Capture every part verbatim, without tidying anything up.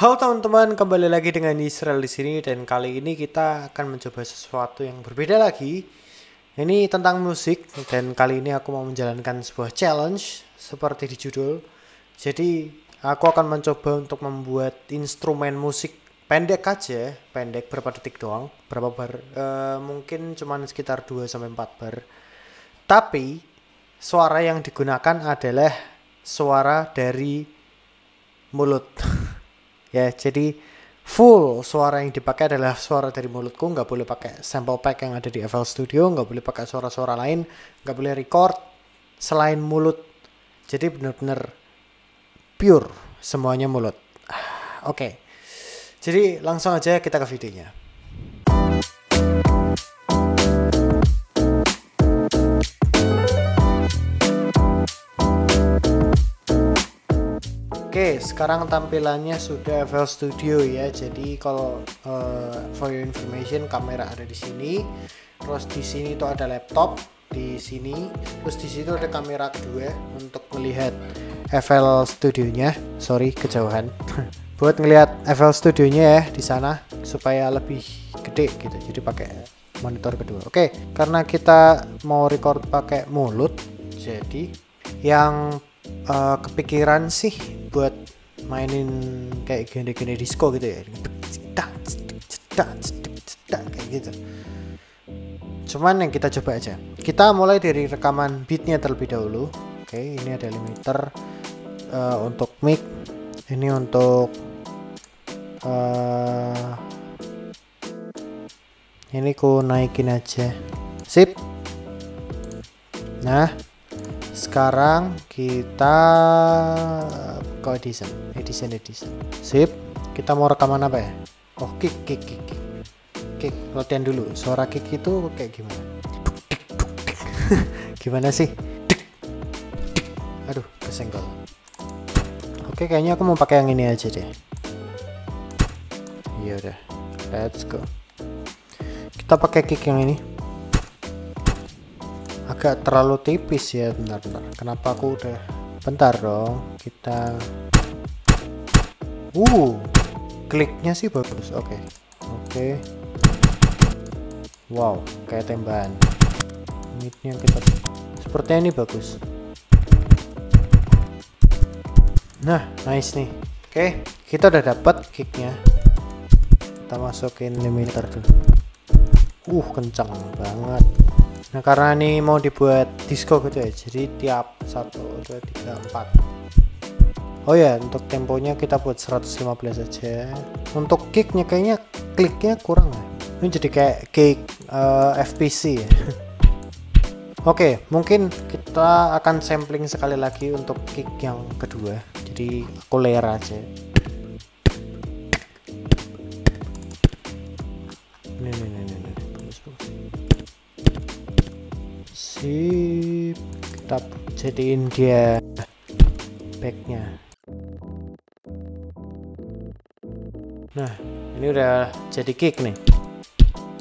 Halo teman-teman, kembali lagi dengan Yisrel di sini, dan kali ini kita akan mencoba sesuatu yang berbeda lagi. Ini tentang musik, dan kali ini aku mau menjalankan sebuah challenge seperti di judul. Jadi aku akan mencoba untuk membuat instrumen musik pendek aja, pendek berapa detik doang, berapa bar, e, mungkin cuman sekitar dua sampai empat bar. Tapi suara yang digunakan adalah suara dari mulut. Ya, jadi full suara yang dipakai adalah suara dari mulutku. Nggak boleh pakai sample pack yang ada di F L Studio, nggak boleh pakai suara-suara lain, nggak boleh record selain mulut. Jadi benar-benar pure semuanya mulut. Oke, okay. Jadi langsung aja kita ke videonya. Oke, sekarang tampilannya sudah F L Studio ya. Jadi kalau uh, for your information, kamera ada di sini, terus di sini itu ada laptop, di sini, terus di situ ada kamera kedua untuk melihat F L Studionya. Sorry, kejauhan. Buat ngelihat F L Studionya ya di sana supaya lebih gede gitu. Jadi pakai monitor kedua. Oke, karena kita mau record pakai mulut, jadi yang uh, kepikiran sih buat mainin kayak gini-gini disco gitu ya, kayak gitu. Cuman yang kita coba aja, kita mulai dari rekaman beatnya terlebih dahulu. Oke, ini ada limiter uh, untuk mic, ini untuk uh, ini ku naikin aja, sip. Nah, sekarang kita ke Edison, Edison, Edison. Sip, kita mau rekaman apa ya? Oh, kick, kick, kick, kick, kick. Latihan dulu. Suara kick itu kayak gimana? Gimana sih? Aduh, kesenggol. Oke, kayaknya aku mau pakai yang ini aja deh. Iya udah, let's go. Kita pakai kick yang ini. Agak terlalu tipis ya, bentar-bentar. Kenapa aku udah bentar dong? Kita uh kliknya sih bagus. Oke, okay. Oke, okay. Wow, kayak tembakan. Ini yang kita sepertinya ini bagus. Nah, nice nih. Oke, okay. Kita udah dapat kicknya. Kita masukin limiter dulu. Uh kencang banget. Nah, karena ini mau dibuat disco gitu ya, jadi tiap satu, dua, tiga, empat. Oh ya, untuk temponya kita buat seratus lima belas aja. Untuk kicknya kayaknya kliknya kurang ya, ini jadi kayak kick uh, F P C ya. Oke, mungkin kita akan sampling sekali lagi untuk kick yang kedua. Jadi aku layer aja. Nih nih nih, nih. Sip, kita jadiin dia backnya. Nah, ini udah jadi kick nih.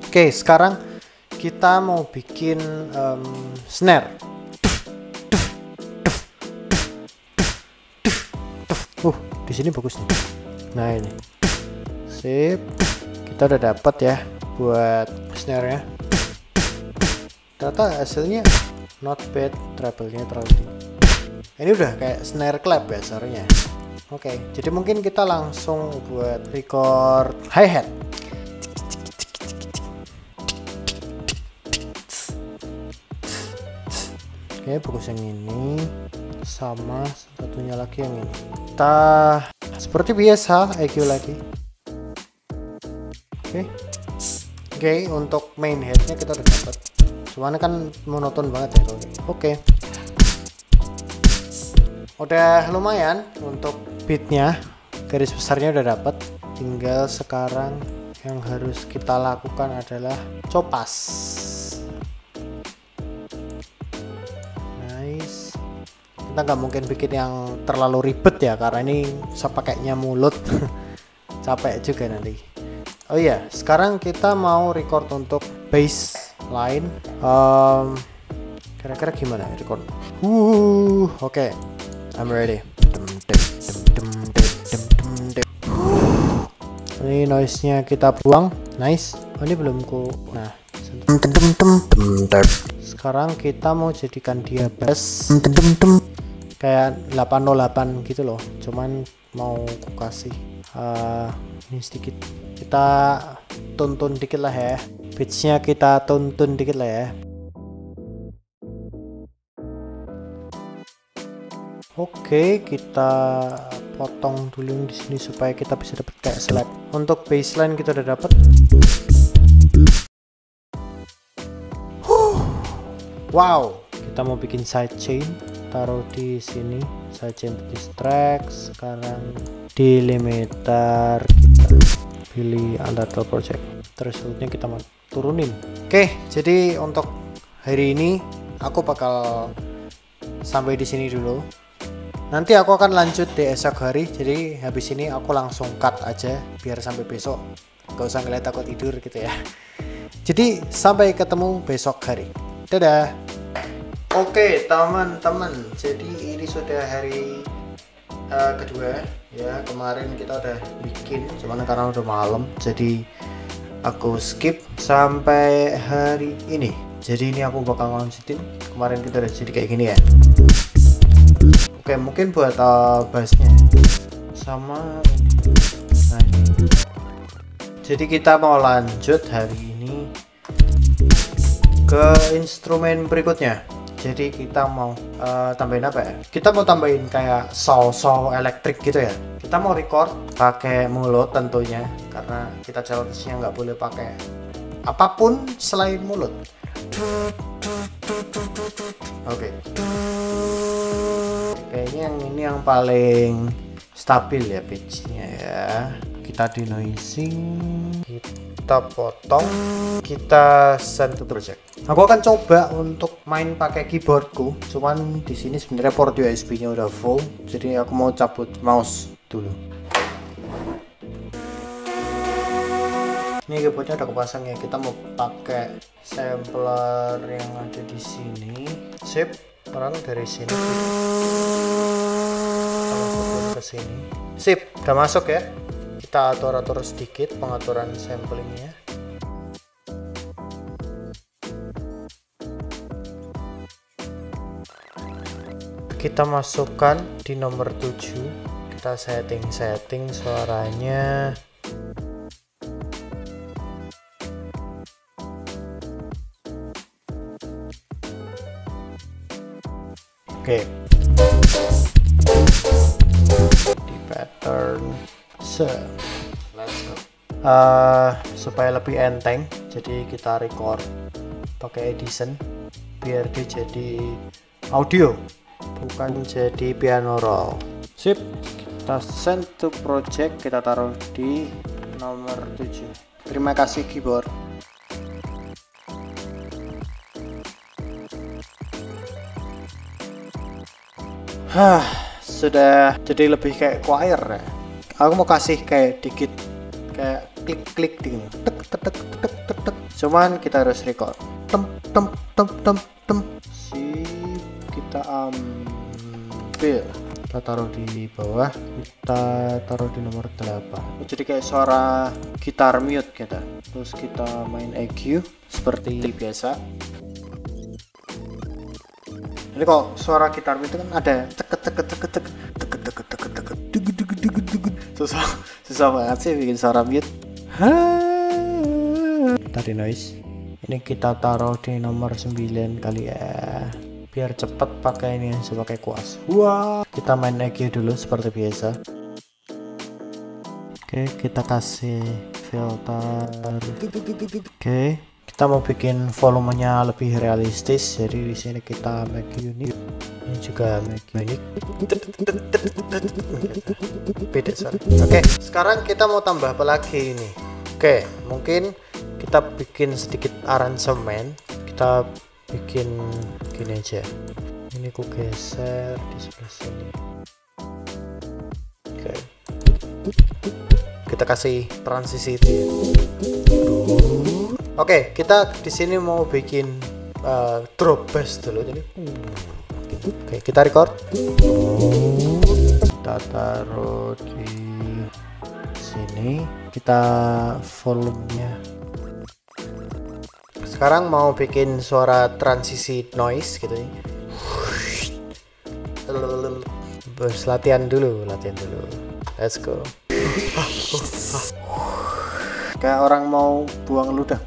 Oke, sekarang kita mau bikin um, snare. Uh, di sini bagus nih. Nah ini, sip, kita udah dapat ya buat snare-nya. Ternyata hasilnya not bad, treble-nya terlalu tinggi. Ini udah kayak snare clap ya suaranya. Oke, okay, jadi mungkin kita langsung buat record hi-hat. Oke, okay, bagus yang ini. Sama satunya lagi yang ini. Kita seperti biasa, E Q lagi. Oke, okay. Oke, okay, untuk main headnya kita udah dapat. Cuman kan monoton banget ya. Oke, okay. Udah lumayan untuk beatnya, garis besarnya udah dapat. Tinggal sekarang yang harus kita lakukan adalah copas. Nice. Kita nggak mungkin bikin yang terlalu ribet ya, karena ini sepakainya mulut. Capek juga nanti. Oh iya, sekarang kita mau record untuk bass lain. Um, kira-kira gimana record? Uh, oke, okay. I'm ready. Dem, dem, dem, dem, dem, dem, dem, dem. Ini noise-nya kita buang. Nice. Oh, ini belum ku. Nah. Sekarang kita mau jadikan dia bass kayak delapan nol delapan gitu loh. Cuman mau ku kasih uh, ini sedikit. Kita tuntun dikit lah ya. Pitch-nya kita tuntun dikit lah ya. Oke, kita potong dulu di sini supaya kita bisa dapat kayak slide. Untuk baseline kita udah dapat. Huh. Wow, kita mau bikin sidechain, taruh di sini. Sidechain di track, sekarang di limiter kita pilih undertale project. Thresholdnya kita turunin. Oke, jadi untuk hari ini aku bakal sampai di sini dulu. Nanti aku akan lanjut di esok hari, jadi habis ini aku langsung cut aja biar sampai besok gak usah ngeliat aku tidur gitu ya. Jadi sampai ketemu besok hari, dadah. Oke teman-teman, jadi ini sudah hari uh, kedua ya. Kemarin kita udah bikin, cuman karena udah malam jadi aku skip sampai hari ini. Jadi ini aku bakal lanjutin, kemarin kita udah jadi kayak gini ya. Oke, mungkin buat uh, bassnya sama ini. Nah, ini. Jadi kita mau lanjut hari ini ke instrumen berikutnya. Jadi kita mau uh, tambahin apa ya? Kita mau tambahin kayak saw-saw elektrik gitu ya. Kita mau record pakai mulut tentunya, karena kita challenge-nya nggak boleh pakai apapun selain mulut. Oke. Okay. Kayaknya yang ini yang paling stabil ya pitch-nya ya. Kita denoising, kita potong, kita send to project. Aku akan coba untuk main pakai keyboardku, cuman di sini sebenarnya port U S B-nya udah full, jadi aku mau cabut mouse dulu. Ini keyboardnya udah kepasang ya. Kita mau pakai sampler yang ada di sini. Sip, orang dari sini kita ke sini. Sip, udah masuk ya. Kita atur-atur sedikit pengaturan samplingnya. Kita masukkan di nomor tujuh. Kita setting-setting suaranya. Oke, di pattern so let's go. Uh, supaya lebih enteng jadi kita record pakai Edison biar dia jadi audio bukan jadi piano roll. Sip, kita send to project, kita taruh di nomor tujuh. Terima kasih keyboard. Hah, sudah jadi lebih kayak choir ya. Aku mau kasih kayak dikit kayak klik-klik gitu. Tek tek tek tek tek tek. Cuman kita harus record. Tem tem tem tem tem. Si kita ambil, kita taruh di bawah, kita taruh di nomor delapan. Jadi kayak suara gitar mute gitu. Terus kita main E Q seperti biasa. Jadi kalau suara gitar itu kan ada teket teket teket teket teket teket teket teket teket teket teket teket. Susah susah banget sih bikin suara mute. Tadi noise. Ini kita taruh di nomor sembilan kali ya. Biar cepet pakai ini sebagai kuas. Wah. Kita main E Q dulu seperti biasa. Oke, kita kasih filter. Oke. Kita mau bikin volumenya lebih realistis, jadi di sini kita make unique, ini juga make unique. Beda suara. Oke, sekarang kita mau tambah apa lagi ini? Oke, mungkin kita bikin sedikit aransemen. Kita bikin gini aja. Ini ku geser di sebelah sini. Oke. Kita kasih transisi itu. Oke, okay, kita di sini mau bikin uh, drop bass dulu, jadi gitu. Oke, okay, kita record. Kita taruh di si sini kita volumenya. Sekarang mau bikin suara transisi noise gitu ya. Latihan dulu, latihan dulu. Let's go. Kayak orang mau buang ludah.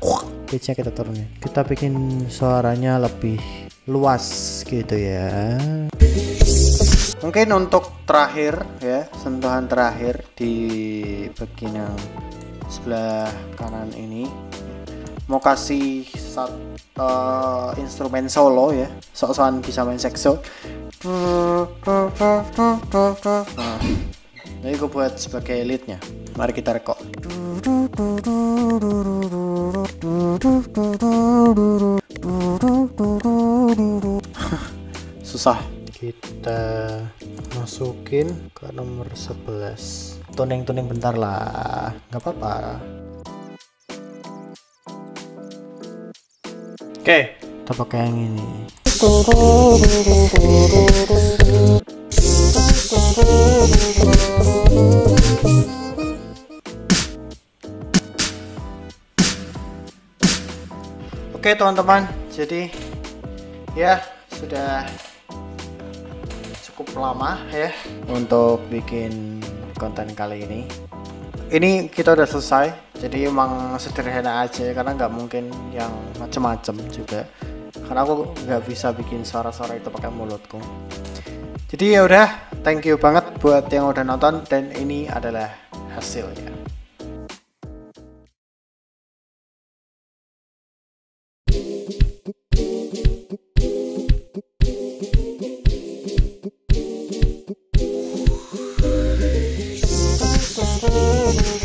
Pitch-nya kita turunin. Kita bikin suaranya lebih luas gitu ya. Mungkin untuk terakhir ya, sentuhan terakhir di bagian yang sebelah kanan ini mau kasih satu uh, instrumen solo ya, sok-sokan bisa main sekso. Nah, ini gue buat sebagai leadnya. Mari kita rekod. Susah. Kita masukin ke nomor sebelas. Tuning-tuning bentar lah, nggak apa-apa. Oke, kita pakai yang ini. Oke teman-teman, jadi ya sudah cukup lama ya untuk bikin konten kali ini. Ini kita udah selesai, jadi emang sederhana aja karena nggak mungkin yang macem-macem juga, karena aku nggak bisa bikin suara-suara itu pakai mulutku. Jadi ya udah, thank you banget buat yang udah nonton dan ini adalah hasilnya. We'll be right back.